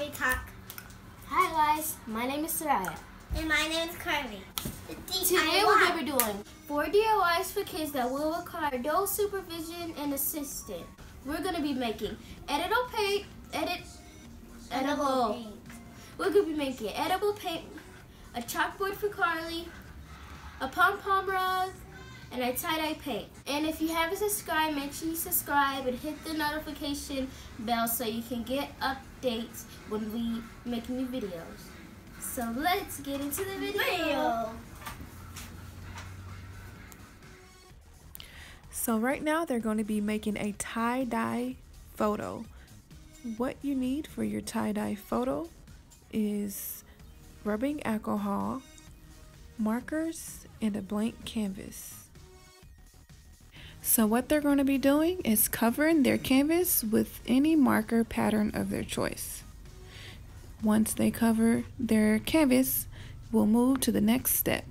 we talk. Hi guys, my name is Soraya. And my name is Carly. Today we're going to be doing 4 DIYs for kids that will require adult supervision and assistance. We're going to be making edible paint. We're going to be making edible paint, a chalkboard for Carly, a pom-pom rug, and a tie-dye paint. And if you haven't subscribed, make sure you subscribe and hit the notification bell so you can get updates when we make new videos. So let's get into the video. So right now they're going to be making a tie-dye photo. What you need for your tie-dye photo is rubbing alcohol, markers, and a blank canvas. So what they're going to be doing is covering their canvas with any marker pattern of their choice. Once they cover their canvas, we'll move to the next step.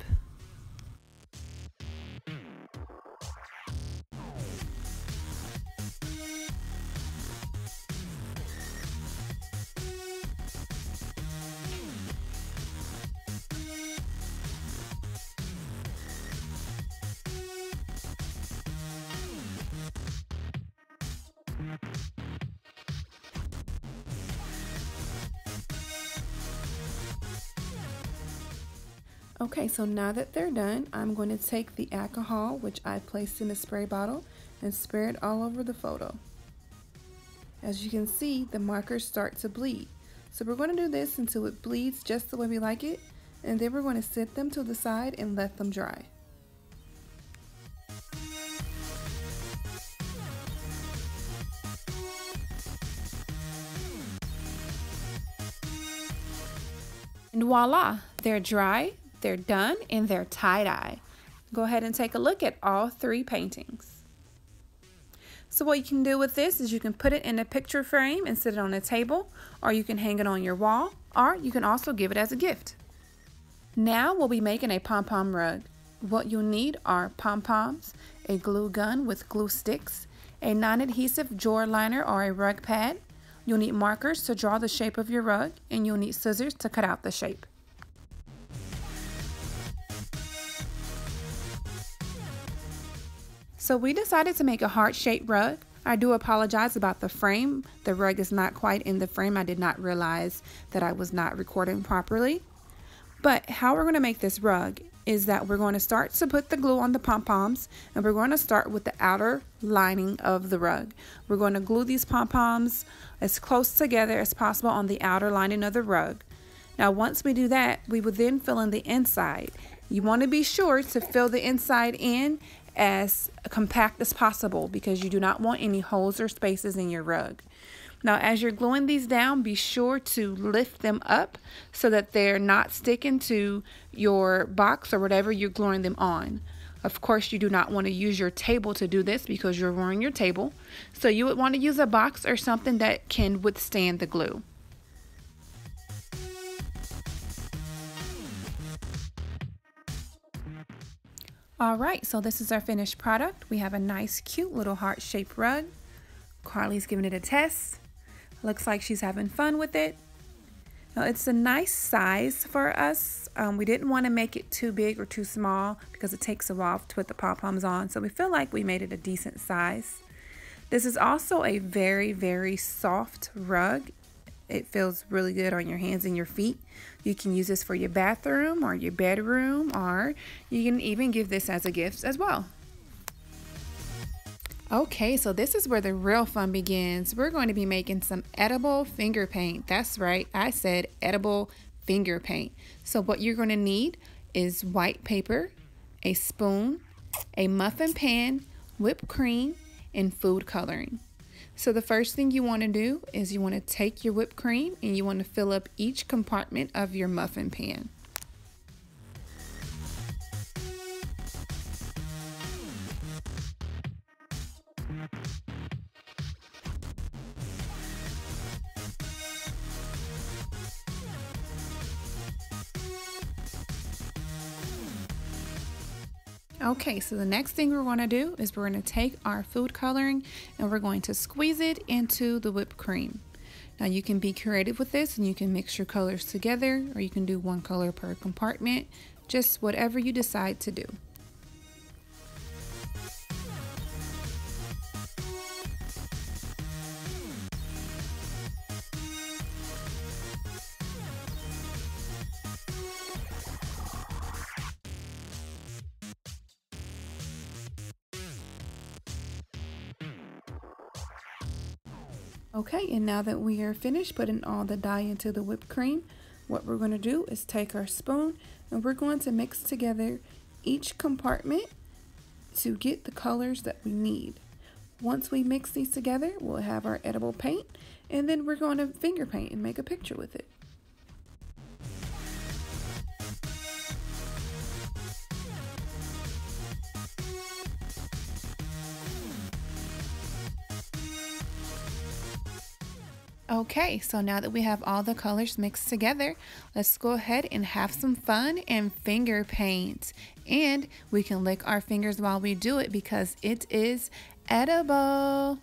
Okay, so now that they're done, I'm going to take the alcohol, which I placed in a spray bottle, and spray it all over the photo. As you can see, the markers start to bleed. So we're going to do this until it bleeds just the way we like it, and then we're going to set them to the side and let them dry. And voila, they're dry. They're done and they're tie-dye. Go ahead and take a look at all 3 paintings. So what you can do with this is you can put it in a picture frame and sit it on a table, or you can hang it on your wall, or you can also give it as a gift. Now we'll be making a pom-pom rug. What you'll need are pom-poms, a glue gun with glue sticks, a non-adhesive drawer liner or a rug pad. You'll need markers to draw the shape of your rug, and you'll need scissors to cut out the shape. So we decided to make a heart-shaped rug. I do apologize about the frame. The rug is not quite in the frame. I did not realize that I was not recording properly. But how we're going to make this rug is that we're going to start to put the glue on the pom-poms, and we're going to start with the outer lining of the rug. We're going to glue these pom-poms as close together as possible on the outer lining of the rug. Now once we do that, we will then fill in the inside. You want to be sure to fill the inside in as compact as possible because you do not want any holes or spaces in your rug. Now as you're gluing these down, be sure to lift them up so that they're not sticking to your box or whatever you're gluing them on. Of course, you do not want to use your table to do this because you're ruining your table. So you would want to use a box or something that can withstand the glue. Alright, so this is our finished product. We have a nice, cute little heart-shaped rug. Carly's giving it a test. Looks like she's having fun with it. Now, it's a nice size for us. We didn't want to make it too big or too small because it takes a while to put the pom-poms on, so we feel like we made it a decent size. This is also a very, very soft rug. It feels really good on your hands and your feet. You can use this for your bathroom or your bedroom, or you can even give this as a gift as well. Okay, so this is where the real fun begins. We're going to be making some edible finger paint. That's right, I said edible finger paint. So what you're going to need is white paper, a spoon, a muffin pan, whipped cream, and food coloring. So the first thing you want to do is you want to take your whipped cream and you want to fill up each compartment of your muffin pan. Okay, so the next thing we're going to do is we're going to take our food coloring and we're going to squeeze it into the whipped cream. Now you can be creative with this and you can mix your colors together, or you can do one color per compartment, just whatever you decide to do. Okay, and now that we are finished putting all the dye into the whipped cream, what we're going to do is take our spoon and we're going to mix together each compartment to get the colors that we need. Once we mix these together, we'll have our edible paint, and then we're going to finger paint and make a picture with it. Okay, so now that we have all the colors mixed together, let's go ahead and have some fun and finger paint. And we can lick our fingers while we do it because it is edible.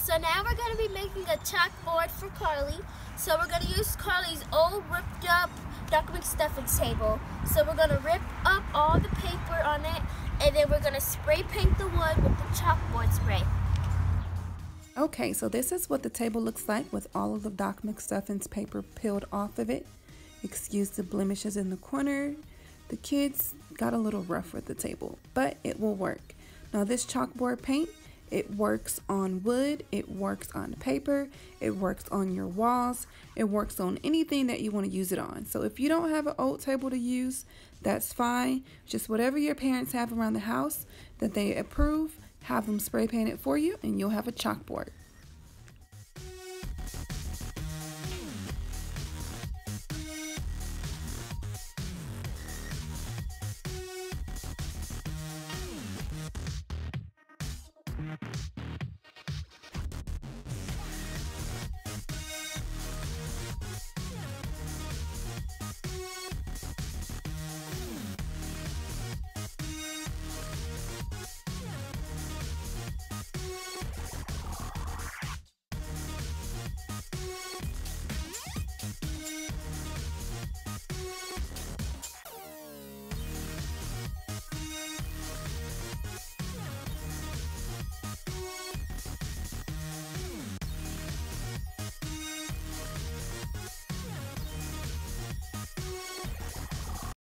So now we're going to be making a chalkboard for Carly. So we're going to use Carly's old ripped up Doc McStuffins table. So we're going to rip up all the paper on it, and then we're going to spray paint the wood with the chalkboard spray. Okay, so this is what the table looks like with all of the Doc McStuffins paper peeled off of it. Excuse the blemishes in the corner. The kids got a little rough with the table, but it will work. Now this chalkboard paint, it works on wood, it works on paper, it works on your walls, it works on anything that you want to use it on. So if you don't have an old table to use, that's fine. Just whatever your parents have around the house that they approve, have them spray paint it for you and you'll have a chalkboard.